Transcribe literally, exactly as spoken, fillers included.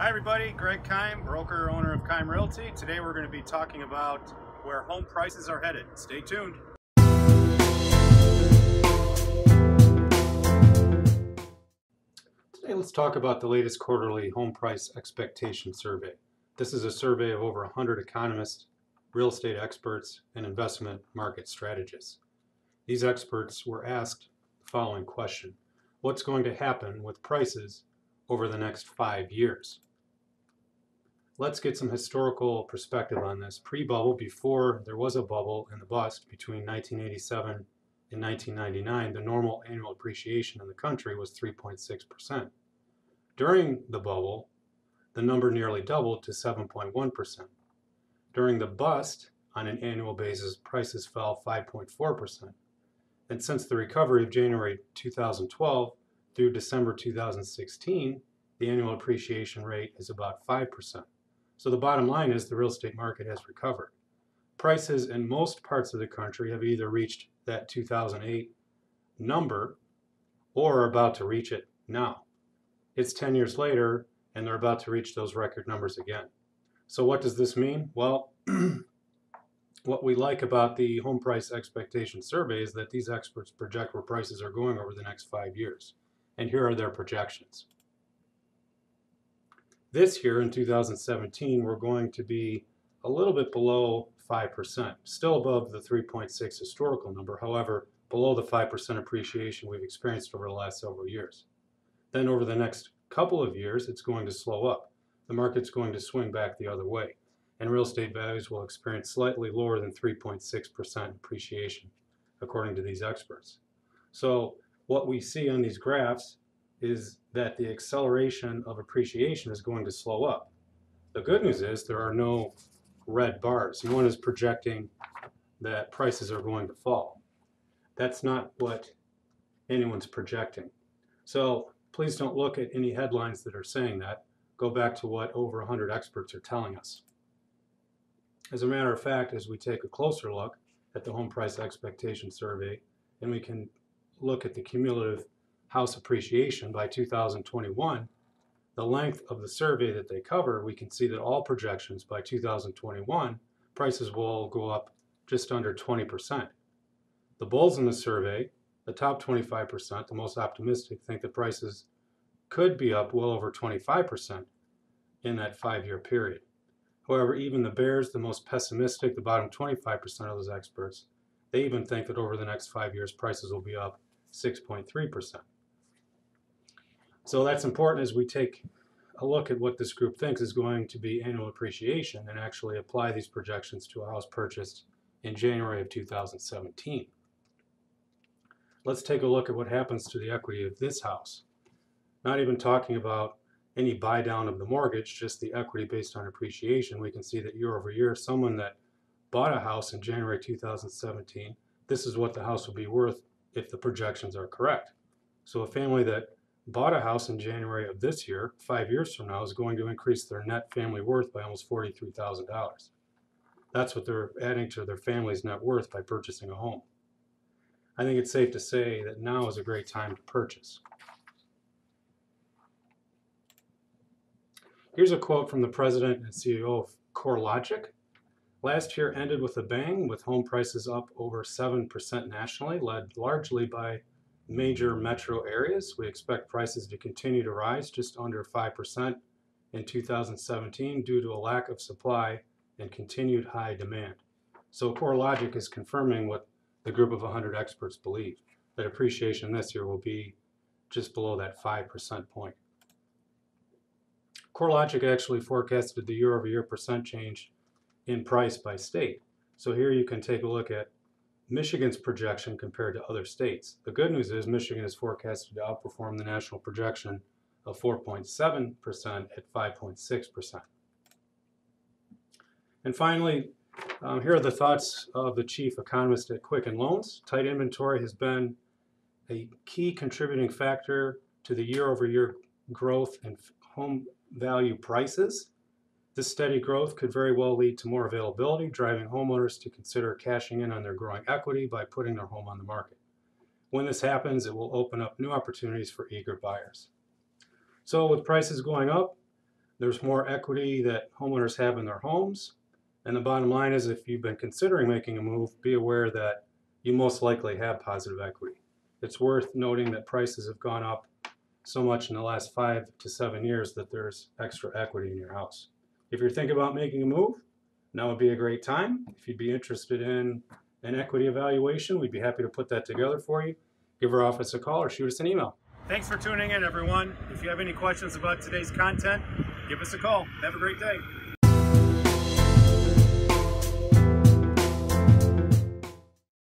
Hi everybody, Greg Kime, broker, owner of Kime Realty. Today we're going to be talking about where home prices are headed. Stay tuned. Today let's talk about the latest quarterly home price expectation survey. This is a survey of over one hundred economists, real estate experts, and investment market strategists. These experts were asked the following question: what's going to happen with prices over the next five years? Let's get some historical perspective on this. Pre-bubble, before there was a bubble and the bust between nineteen eighty-seven and nineteen ninety-nine, the normal annual appreciation in the country was three point six percent. During the bubble, the number nearly doubled to seven point one percent. During the bust, on an annual basis, prices fell five point four percent. And since the recovery of January two thousand twelve through December two thousand sixteen, the annual appreciation rate is about five percent. So the bottom line is the real estate market has recovered. Prices in most parts of the country have either reached that two thousand eight number or are about to reach it now. It's ten years later and they're about to reach those record numbers again. So what does this mean? Well, what we like about the home price expectation survey is that these experts project where prices are going over the next five years. And here are their projections. This year in two thousand seventeen, we're going to be a little bit below five percent, still above the three point six historical number, however, below the five percent appreciation we've experienced over the last several years. Then over the next couple of years, it's going to slow up. The market's going to swing back the other way, and real estate values will experience slightly lower than three point six percent appreciation, according to these experts. So what we see on these graphs is that the acceleration of appreciation is going to slow up. The good news is there are no red bars. No one is projecting that prices are going to fall. That's not what anyone's projecting. So please don't look at any headlines that are saying that. Go back to what over one hundred experts are telling us. As a matter of fact, as we take a closer look at the home price expectation survey, and we can look at the cumulative house appreciation by two thousand twenty-one, the length of the survey that they cover, we can see that all projections by two thousand twenty-one, prices will go up just under twenty percent. The bulls in the survey, the top twenty-five percent, the most optimistic, think that prices could be up well over twenty-five percent in that five-year period. However, even the bears, the most pessimistic, the bottom twenty-five percent of those experts, they even think that over the next five years, prices will be up six point three percent. So that's important as we take a look at what this group thinks is going to be annual appreciation and actually apply these projections to a house purchased in January of two thousand seventeen. Let's take a look at what happens to the equity of this house. Not even talking about any buy down of the mortgage, just the equity based on appreciation. We can see that year over year, someone that bought a house in January two thousand seventeen, this is what the house will be worth if the projections are correct. So a family that bought a house in January of this year, five years from now, is going to increase their net family worth by almost forty-three thousand dollars. That's what they're adding to their family's net worth by purchasing a home. I think it's safe to say that now is a great time to purchase. Here's a quote from the president and C E O of CoreLogic. Last year ended with a bang, with home prices up over seven percent nationally, led largely by major metro areas. We expect prices to continue to rise just under five percent in two thousand seventeen due to a lack of supply and continued high demand. So CoreLogic is confirming what the group of one hundred experts believe, that appreciation this year will be just below that five percent point. CoreLogic actually forecasted the year-over-year percent change in price by state. So here you can take a look at Michigan's projection compared to other states. The good news is Michigan is forecasted to outperform the national projection of four point seven percent at five point six percent. And finally, um, here are the thoughts of the chief economist at Quicken Loans. Tight inventory has been a key contributing factor to the year-over-year growth in home value prices. This steady growth could very well lead to more availability, driving homeowners to consider cashing in on their growing equity by putting their home on the market. When this happens, it will open up new opportunities for eager buyers. So with prices going up, there's more equity that homeowners have in their homes. And the bottom line is, if you've been considering making a move, be aware that you most likely have positive equity. It's worth noting that prices have gone up so much in the last five to seven years that there's extra equity in your house. If you're thinking about making a move, now would be a great time. If you'd be interested in an equity evaluation, we'd be happy to put that together for you. Give our office a call or shoot us an email. Thanks for tuning in, everyone. If you have any questions about today's content, give us a call. Have a great day.